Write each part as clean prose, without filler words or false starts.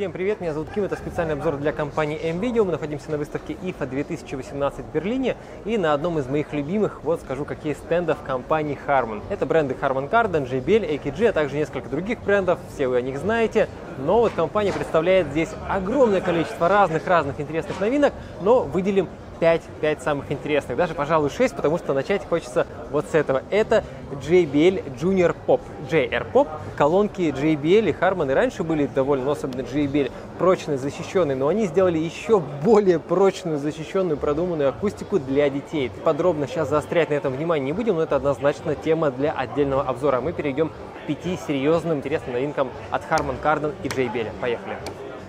Всем привет, меня зовут Ким, это специальный обзор для компании MVideo. Мы находимся на выставке IFA 2018 в Берлине, и на одном из моих любимых, вот скажу, какие стендов компании Harman. Это бренды Harman Kardon, JBL, AKG, а также несколько других брендов, все вы о них знаете. Но вот компания представляет здесь огромное количество разных интересных новинок, но выделим 5 самых интересных, даже, пожалуй, 6, потому что начать хочется вот с этого. Это JBL Junior Pop, JR Pop. Колонки JBL и Harman и раньше были довольно, но особенно JBL, прочные, защищенные, но они сделали еще более прочную, защищенную, продуманную акустику для детей. Подробно сейчас заострять на этом внимание не будем, но это однозначно тема для отдельного обзора. Мы перейдем к 5 серьезным, интересным новинкам от Harman Kardon и JBL. Поехали!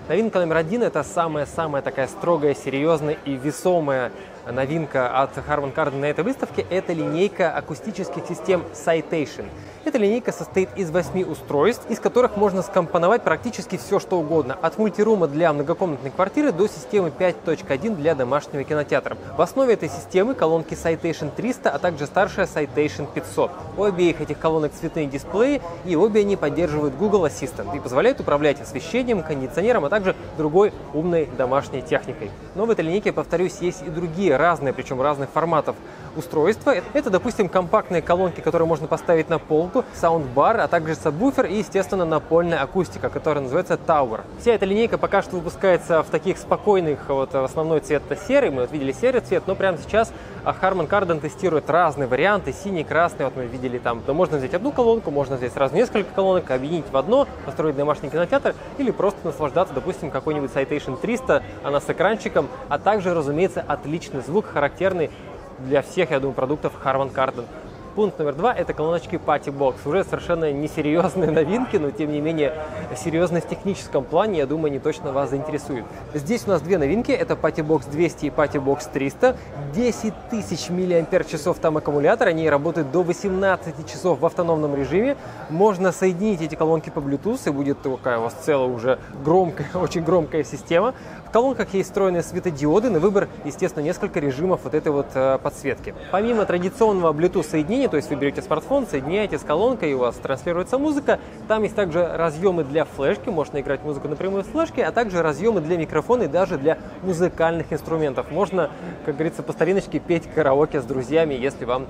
Новинка номер 1 – это самая такая строгая, серьезная и весомая новинка от Harman Kardon на этой выставке – это линейка акустических систем Citation. Эта линейка состоит из 8 устройств, из которых можно скомпоновать практически все, что угодно. От мультирума для многокомнатной квартиры до системы 5.1 для домашнего кинотеатра. В основе этой системы колонки Citation 300, а также старшая Citation 500. У обеих этих колонок цветные дисплеи, и обе они поддерживают Google Assistant и позволяют управлять освещением, кондиционером, а также другой умной домашней техникой. Но в этой линейке, повторюсь, есть и другие разные, причем разных форматов устройства. Это, допустим, компактные колонки, которые можно поставить на полку, саундбар, а также сабвуфер и, естественно, напольная акустика, которая называется Tower. Вся эта линейка пока что выпускается в таких спокойных, вот основной цвет это серый, мы вот видели серый цвет, но прямо сейчас Harman Kardon тестирует разные варианты, синий, красный, вот мы видели там, да, можно взять одну колонку, можно взять сразу несколько колонок, объединить в одно, построить домашний кинотеатр или просто наслаждаться, допустим, какой-нибудь Citation 300, она с экранчиком, а также, разумеется, отличный звук, характерный для всех, я думаю, продуктов Harman Kardon. Пункт номер 2 – это колоночки PartyBox. Уже совершенно несерьезные новинки, но тем не менее серьезные в техническом плане, я думаю, они точно вас заинтересуют. Здесь у нас две новинки – это PartyBox 200 и PartyBox 300. 10 тысяч мАч там аккумулятор, они работают до 18 часов в автономном режиме. Можно соединить эти колонки по Bluetooth, и будет такая у вас целая уже громкая, очень громкая система. В колонках есть встроенные светодиоды, на выбор, естественно, несколько режимов вот этой вот подсветки. Помимо традиционного Bluetooth соединения, то есть вы берете смартфон, соединяете с колонкой, и у вас транслируется музыка. Там есть также разъемы для флешки, можно играть музыку напрямую с флешки, а также разъемы для микрофона и даже для музыкальных инструментов. Можно, как говорится, по стариночке петь караоке с друзьями, если вам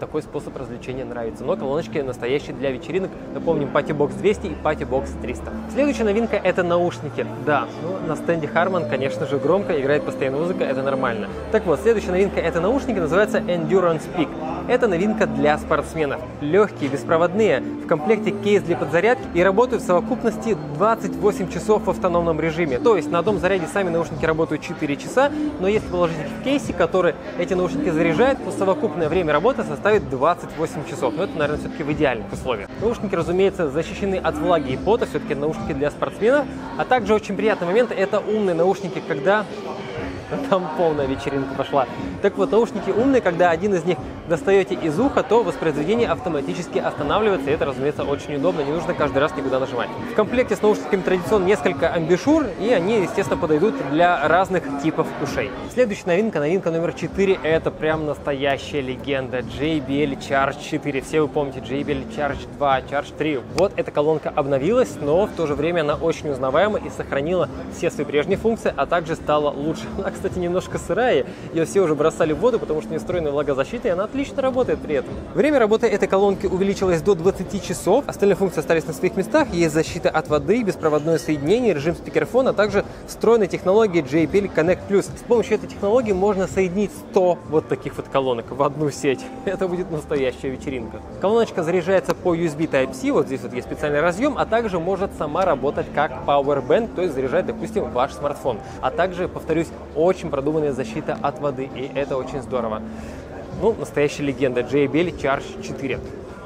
такой способ развлечения нравится. Но колоночки настоящие для вечеринок. Напомним, PartyBox 200 и PartyBox 300. Следующая новинка – это наушники. Да, ну, на стенде Harman, конечно же, громко играет постоянно музыка, это нормально. Так вот, следующая новинка – это наушники, называется Endurance Peak. Это новинка для спортсменов. Легкие, беспроводные, в комплекте кейс для подзарядки и работают в совокупности 28 часов в автономном режиме. То есть на одном заряде сами наушники работают 4 часа, но если положить их в кейсе, который эти наушники заряжает, то совокупное время работы составит 28 часов. Но это, наверное, все-таки в идеальных условиях. Наушники, разумеется, защищены от влаги и пота, все-таки наушники для спортсменов. А также очень приятный момент – это умные наушники, когда... Там полная вечеринка пошла. Так вот, наушники умные, когда один из них достаете из уха, то воспроизведение автоматически останавливается, и это, разумеется, очень удобно, не нужно каждый раз никуда нажимать. В комплекте с наушниками традиционно несколько амбишур, и они, естественно, подойдут для разных типов ушей. Следующая новинка, новинка номер 4, это прям настоящая легенда JBL Charge 4. Все вы помните JBL Charge 2, Charge 3. Вот эта колонка обновилась, но в то же время она очень узнаваема и сохранила все свои прежние функции, а также стала лучше. Кстати, немножко сырая, ее все уже бросали в воду, потому что не встроена влагозащита, и она отлично работает при этом. Время работы этой колонки увеличилось до 20 часов, остальные функции остались на своих местах, есть защита от воды, беспроводное соединение, режим спикерфона, а также встроенная технология JBL Connect+. С помощью этой технологии можно соединить 100 вот таких вот колонок в одну сеть. Это будет настоящая вечеринка. Колоночка заряжается по USB Type-C, вот здесь вот есть специальный разъем, а также может сама работать как Powerbank, то есть заряжать, допустим, ваш смартфон. А также, повторюсь, очень продуманная защита от воды, и это очень здорово. Ну, настоящая легенда JBL Charge 4.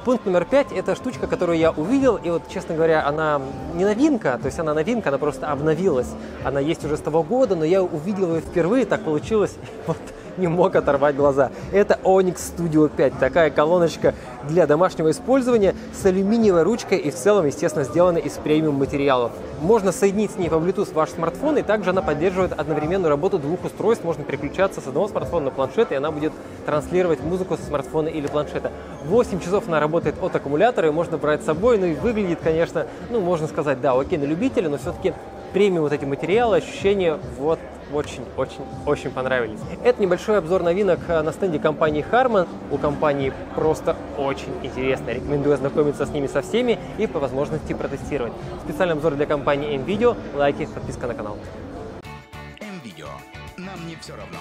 Пункт номер 5 – это штучка, которую я увидел, и вот, честно говоря, она не новинка, то есть она новинка, она просто обновилась. Она есть уже с того года, но я увидел ее впервые, так получилось, вот не мог оторвать глаза. Это Onyx Studio 5, такая колоночка для домашнего использования с алюминиевой ручкой и в целом, естественно, сделана из премиум материалов. Можно соединить с ней по Bluetooth ваш смартфон, и также она поддерживает одновременную работу двух устройств. Можно переключаться с одного смартфона на планшет, и она будет транслировать музыку со смартфона или планшета. 8 часов она работает от аккумулятора, и можно брать с собой, ну и выглядит, конечно, ну, можно сказать, да, окей, на любителя, но все-таки премиум вот эти материалы, ощущения вот очень-очень-очень понравились. Это небольшой обзор новинок на стенде компании Harman. У компании просто очень интересно. Рекомендую ознакомиться с ними со всеми и по возможности протестировать. Специальный обзор для компании MVideo. Лайки, подписка на канал. MVideo. Нам не все равно.